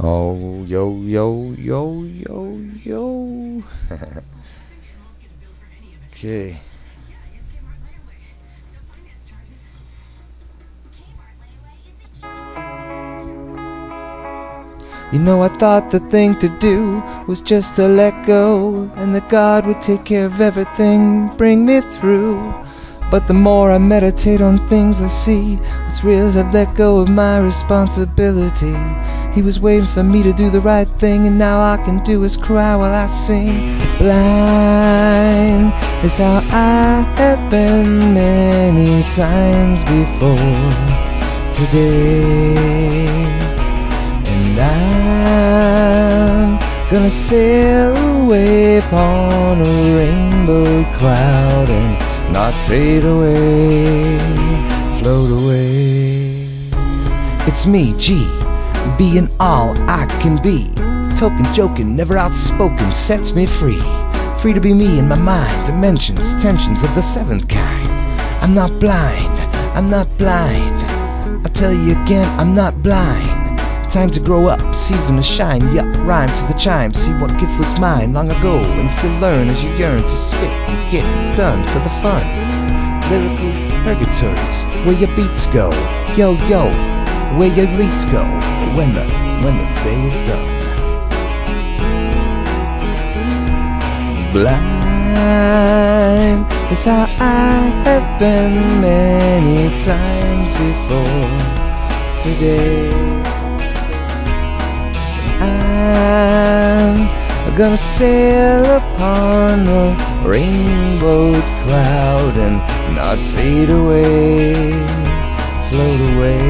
Oh, yo, yo, yo, yo, yo. Okay. You know, I thought the thing to do was just to let go, and that God would take care of everything, bring me through. But the more I meditate on things I see, it's real as I've let go of my responsibility. He was waiting for me to do the right thing, and now all I can do is cry while I sing. Blind is how I have been many times before today. I'm gonna sail away upon a rainbow cloud and not fade away, float away. It's me, G, being all I can be. Token, joking, never outspoken, sets me free. Free to be me in my mind, dimensions, tensions of the seventh kind. I'm not blind, I'm not blind. I'll tell you again, I'm not blind. Time to grow up, season to shine, yup, rhyme to the chime. See what gift was mine long ago, and if you learn as you yearn to spit and get done for the fun. Lyrical purgatories, where your beats go, yo, yo, where your beats go, when the day is done. Blind is how I have been many times before today. I'm gonna sail upon a rainbow cloud and not fade away, float away.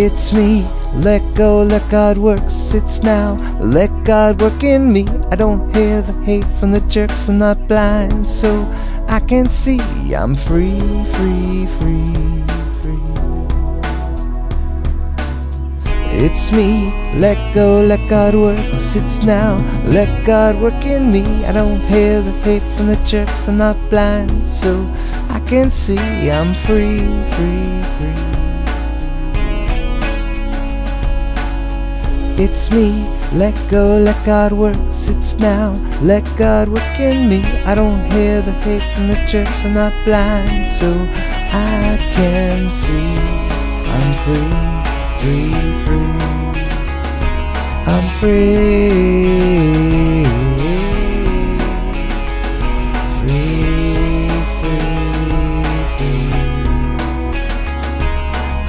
It's me, let go, let God work, it's now, let God work in me. I don't hear the hate from the jerks, I'm not blind, so I can see I'm free, free, free. It's me, let go, let God work, it's now, let God work in me. I don't hear the hate from the jerks, I'm not blind, so I can see I'm free, free, free. It's me, let go, let God work, it's now, let God work in me. I don't hear the hate from the jerks, I'm not blind, so I can see I'm free. Free, free, I'm free, free, free,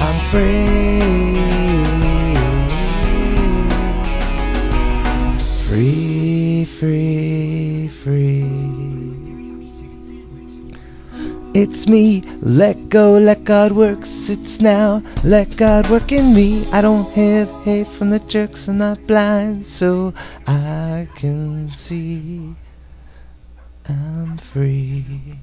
free, I'm free, free, free, free. It's me, let go, let God work, it's now, let God work in me. I don't have hate from the jerks, I'm not blind, so I can see I'm free.